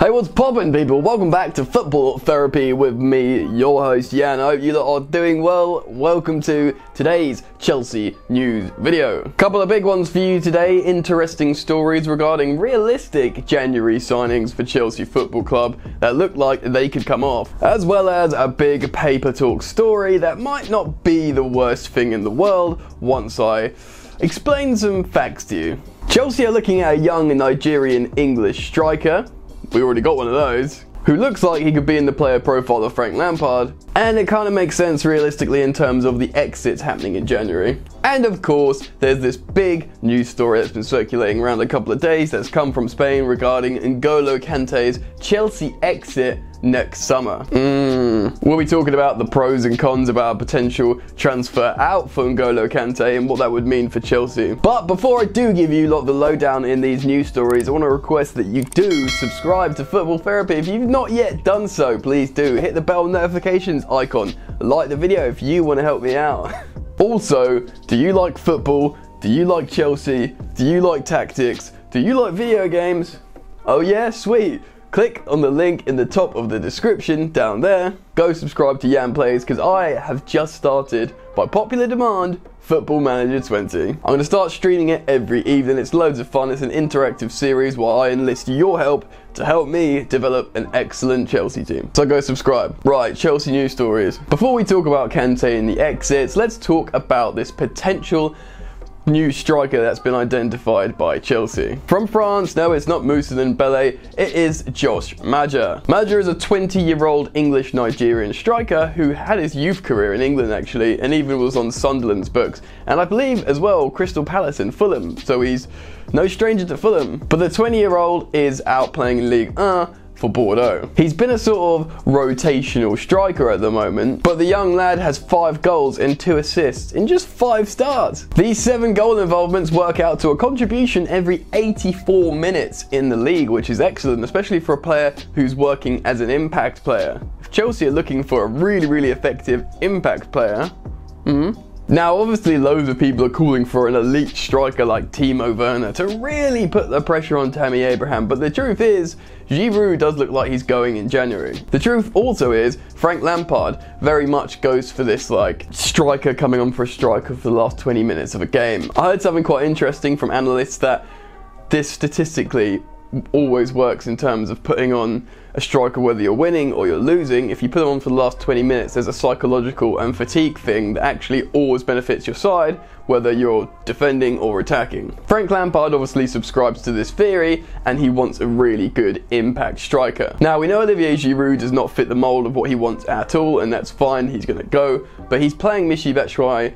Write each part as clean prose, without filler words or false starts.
Hey, what's poppin' people? Welcome back to Football Therapy with me, your host Yan. I hope you lot are doing well. Welcome to today's Chelsea news video. Couple of big ones for you today. Interesting stories regarding realistic January signings for Chelsea Football Club that look like they could come off, as well as a big paper talk story that might not be the worst thing in the world once I explain some facts to you. Chelsea are looking at a young Nigerian English striker. We already got one of those, who looks like he could be in the player profile of Frank Lampard, and it kind of makes sense realistically in terms of the exits happening in January. And of course, there's this big news story that's been circulating around a couple of days that's come from Spain regarding N'Golo Kanté's Chelsea exit next summer. We'll be talking about the pros and cons about a potential transfer out for N'Golo Kanté and what that would mean for Chelsea. But before I do give you lot the lowdown in these news stories, I want to request that you do subscribe to Football Therapy. If you've not yet done so, please do. Hit the bell notifications icon. Like the video if you want to help me out. Also, do you like football? Do you like Chelsea? Do you like tactics? Do you like video games? Oh yeah, sweet. Click on the link in the top of the description down there. Go subscribe to Yan Plays because I have just started, by popular demand, Football Manager 20. I'm going to start streaming it every evening. It's loads of fun. It's an interactive series where I enlist your help to help me develop an excellent Chelsea team. So go subscribe. Right, Chelsea news stories. Before we talk about Kanté and the exits, let's talk about this potential new striker that's been identified by Chelsea. From France, no, it's not Moussa Dembélé, it is Josh Maja. Maja is a 20-year-old English-Nigerian striker who had his youth career in England, actually, and even was on Sunderland's books. And I believe, as well, Crystal Palace and Fulham, so he's no stranger to Fulham. But the 20-year-old is out playing in Ligue 1 for Bordeaux. He's been a sort of rotational striker at the moment, but the young lad has 5 goals and 2 assists in just 5 starts. These 7 goal involvements work out to a contribution every 84 minutes in the league, which is excellent, especially for a player who's working as an impact player. If Chelsea are looking for a really effective impact player, Now, obviously, loads of people are calling for an elite striker like Timo Werner to really put the pressure on Tammy Abraham, but the truth is, Giroud does look like he's going in January. The truth also is, Frank Lampard very much goes for this, like, striker coming on for a striker for the last 20 minutes of a game. I heard something quite interesting from analysts that this statistically always works in terms of putting on a striker whether you're winning or you're losing. If you put them on for the last 20 minutes, there's a psychological and fatigue thing that actually always benefits your side, whether you're defending or attacking. Frank Lampard obviously subscribes to this theory, and he wants a really good impact striker. Now, we know Olivier Giroud does not fit the mold of what he wants at all, and that's fine, he's going to go, but he's playing Michy Batshuayi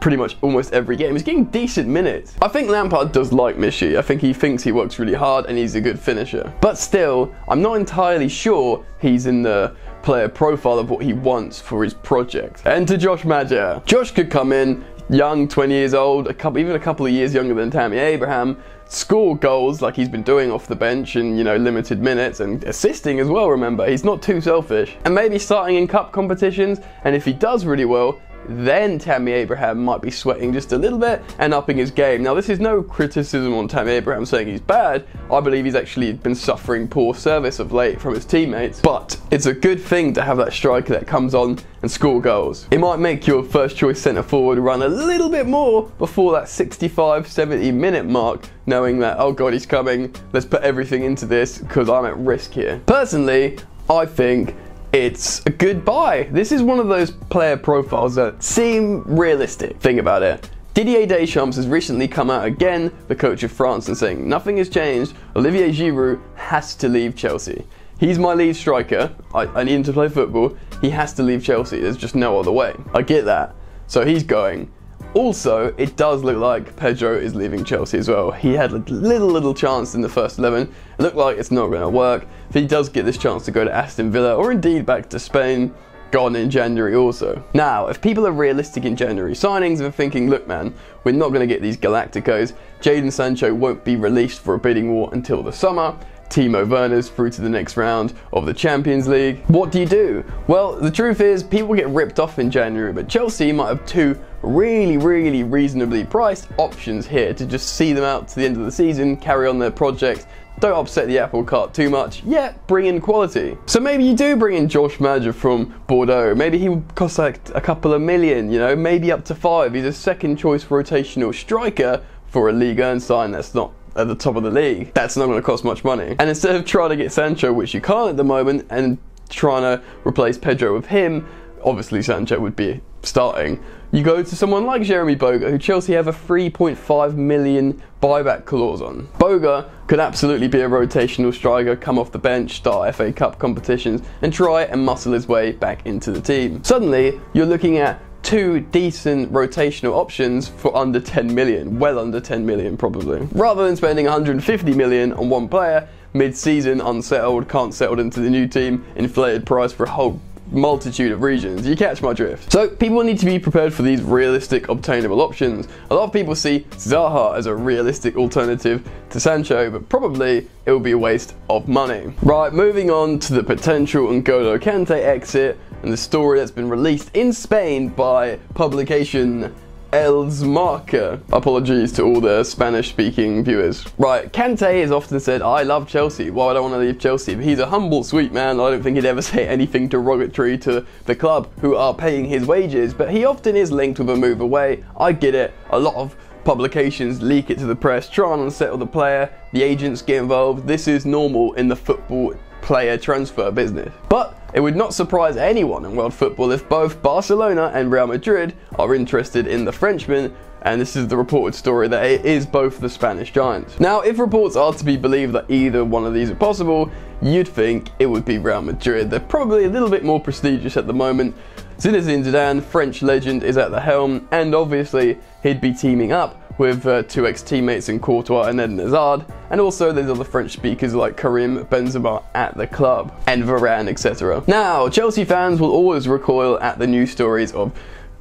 pretty much almost every game. He's getting decent minutes. I think Lampard does like Michy. I think he thinks he works really hard and he's a good finisher. But still, I'm not entirely sure he's in the player profile of what he wants for his project. And to Josh Maja. Josh could come in, young, 20 years old, even a couple of years younger than Tammy Abraham, score goals like he's been doing off the bench in, you know, limited minutes, and assisting as well, remember. He's not too selfish. And maybe starting in cup competitions, and if he does really well, then Tammy Abraham might be sweating just a little bit and upping his game. Now, this is no criticism on Tammy Abraham saying he's bad. I believe he's actually been suffering poor service of late from his teammates, but it's a good thing to have that striker that comes on and score goals. It might make your first choice centre forward run a little bit more before that 65-70 minute mark, knowing that, oh god, he's coming, let's put everything into this because I'm at risk here. Personally, I think it's a good buy. This is one of those player profiles that seem realistic. Think about it. Didier Deschamps has recently come out again, the coach of France, and saying nothing has changed. Olivier Giroud has to leave Chelsea. He's my lead striker. I need him to play football. He has to leave Chelsea. There's just no other way. I get that. So he's going. Also, it does look like Pedro is leaving Chelsea as well. He had a little chance in the first 11. It looked like it's not going to work. If he does get this chance to go to Aston Villa, or indeed back to Spain, gone in January also. Now, if people are realistic in January signings and thinking, look man, we're not going to get these Galacticos, Jadon Sancho won't be released for a bidding war until the summer, Timo Werner's through to the next round of the Champions League. What do you do? Well, the truth is, people get ripped off in January, but Chelsea might have 2 really reasonably priced options here to just see them out to the end of the season, carry on their project, Don't upset the apple cart too much, yet bring in quality. So maybe you do bring in Josh Maja from Bordeaux. Maybe he will cost like a couple of million, you know, maybe up to 5. He's a second choice rotational striker for a Ligue 1 sign that's not at the top of the league. That's not going to cost much money. And instead of trying to get Sancho, which you can't at the moment, and trying to replace Pedro with him, obviously Sancho would be starting. You go to someone like Jeremy Boga, who Chelsea have a 3.5 million buyback clause on. Boga could absolutely be a rotational striker, come off the bench, start FA Cup competitions, and try and muscle his way back into the team. Suddenly, you're looking at two decent rotational options for under 10 million, well under 10 million probably. Rather than spending 150 million on one player, mid-season, unsettled, can't settle into the new team, inflated price for a whole multitude of regions. You catch my drift. So people need to be prepared for these realistic obtainable options. A lot of people see Zaha as a realistic alternative to Sancho, but probably it will be a waste of money. Right, moving on to the potential N'Golo Kanté exit and the story that's been released in Spain by publication Elzmarca. Apologies to all the Spanish-speaking viewers. Right, Kanté has often said, I love Chelsea, why would I want to leave Chelsea? But he's a humble, sweet man. I don't think he'd ever say anything derogatory to the club who are paying his wages, but he often is linked with a move away. I get it. A lot of publications leak it to the press, try and unsettle the player, the agents get involved. This is normal in the football player transfer business. But it would not surprise anyone in world football if both Barcelona and Real Madrid are interested in the Frenchman, and this is the reported story that it is both the Spanish giants. Now, if reports are to be believed that either one of these are possible, you'd think it would be Real Madrid. They're probably a little bit more prestigious at the moment. Zinedine Zidane, French legend, is at the helm, and obviously he'd be teaming up with two ex-teammates in Courtois and Eden Hazard, and also there's other French speakers like Karim Benzema at the club, and Varane, etc. Now, Chelsea fans will always recoil at the news stories of,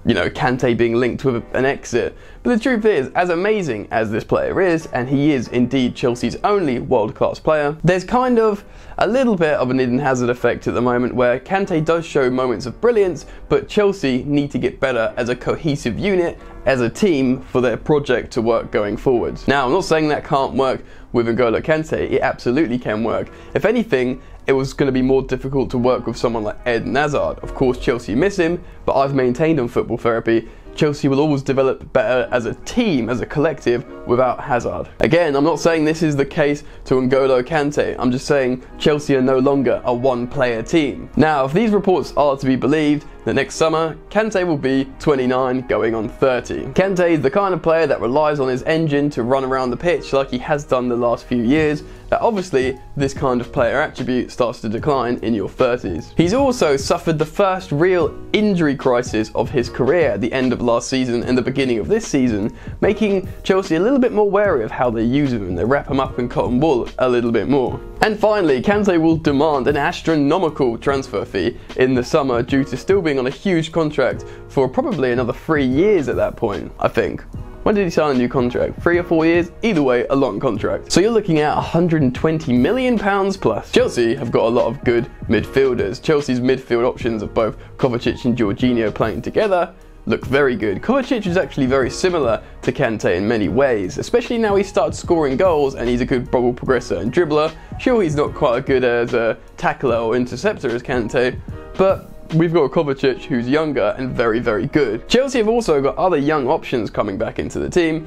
you know, Kanté being linked with an exit. But the truth is, as amazing as this player is, and he is indeed Chelsea's only world-class player, there's kind of a little bit of an Eden Hazard effect at the moment where Kanté does show moments of brilliance, but Chelsea need to get better as a cohesive unit, as a team, for their project to work going forwards. Now, I'm not saying that can't work with N'Golo Kanté, it absolutely can work. If anything, it was going to be more difficult to work with someone like Eden Hazard. Of course, Chelsea miss him, but I've maintained on Football Therapy, Chelsea will always develop better as a team, as a collective, without Hazard. Again, I'm not saying this is the case to N'Golo Kanté, I'm just saying Chelsea are no longer a one-player team. Now, if these reports are to be believed, the next summer, Kanté will be 29 going on 30. Kanté is the kind of player that relies on his engine to run around the pitch like he has done the last few years. Now, obviously, this kind of player attribute starts to decline in your 30s. He's also suffered the first real injury crisis of his career at the end of last season and the beginning of this season, making Chelsea a little bit more wary of how they use him, and they wrap him up in cotton wool a little bit more. And finally, Kanté will demand an astronomical transfer fee in the summer due to still being on a huge contract for probably another 3 years at that point, I think. When did he sign a new contract? 3 or 4 years? Either way, a long contract. So you're looking at £120 million plus. Chelsea have got a lot of good midfielders. Chelsea's midfield options of both Kovacic and Jorginho playing together look very good. Kovacic is actually very similar to Kanté in many ways, especially now he started scoring goals and he's a good ball progressor and dribbler. Sure, he's not quite as good as a tackler or interceptor as Kanté, but we've got Kovacic, who's younger and very, very good. Chelsea have also got other young options coming back into the team.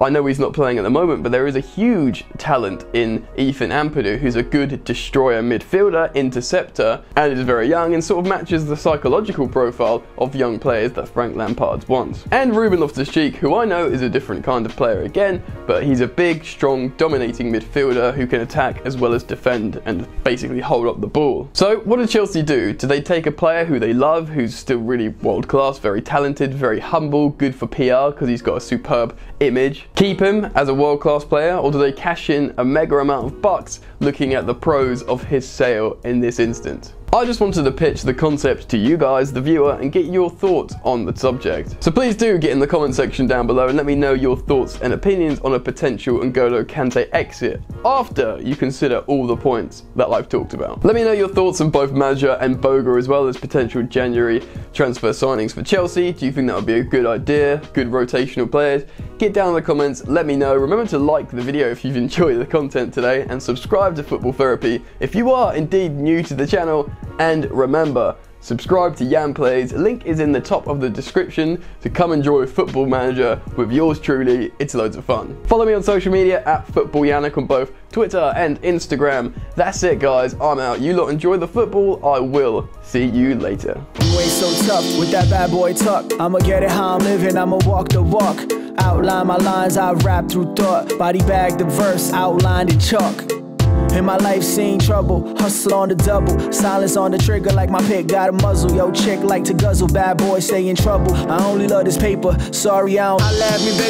I know he's not playing at the moment, but there is a huge talent in Ethan Ampadu, who's a good destroyer midfielder, interceptor, and is very young and sort of matches the psychological profile of young players that Frank Lampard wants. And Ruben Loftus-Cheek, who I know is a different kind of player again, but he's a big, strong, dominating midfielder who can attack as well as defend and basically hold up the ball. So what do Chelsea do? Do they take a player who they love, who's still really world class, very talented, very humble, good for PR because he's got a superb image? Keep him as a world-class player, or do they cash in a mega amount of bucks looking at the pros of his sale in this instance? I just wanted to pitch the concept to you guys, the viewer, and get your thoughts on the subject. So please do get in the comment section down below and let me know your thoughts and opinions on a potential N'Golo Kanté exit after you consider all the points that I've talked about. Let me know your thoughts on both Maja and Boga as well as potential January transfer signings for Chelsea. Do you think that would be a good idea? Good rotational players? Get down in the comments, let me know. Remember to like the video if you've enjoyed the content today and subscribe to Football Therapy if you are indeed new to the channel. And remember, subscribe to Yan Plays, link is in the top of the description, to come enjoy Football Manager with yours truly. It's loads of fun. Follow me on social media at FootballYannick on both Twitter and Instagram. That's it guys, I'm out. You lot enjoy the football, I will see you later. You ain't so tough with that bad boy tuck. I'ma get it how I'm living, I'ma walk the walk. Outline my lines, I rap through thought. Body bag the verse, outline the chalk. In my life seen trouble, hustle on the double. Silence on the trigger like my pick got a muzzle. Yo chick like to guzzle, bad boy stay in trouble. I only love this paper, sorry I don't. I laugh me bitch.